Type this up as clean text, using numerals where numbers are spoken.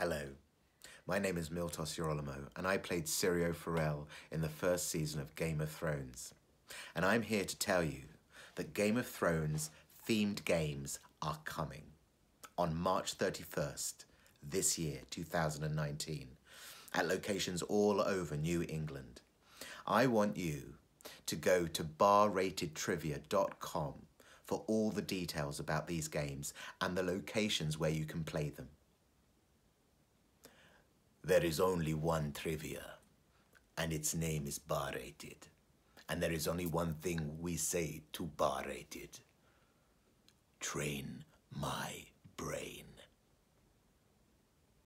Hello, my name is Miltos Yerolemou and I played Syrio Forel in the first season of Game of Thrones. And I'm here to tell you that Game of Thrones themed games are coming on March 31st this year, 2019, at locations all over New England. I want you to go to barratedtrivia.com for all the details about these games and the locations where you can play them. There is only one trivia, and its name is Bar Rated. And there is only one thing we say to Bar Rated: train my brain.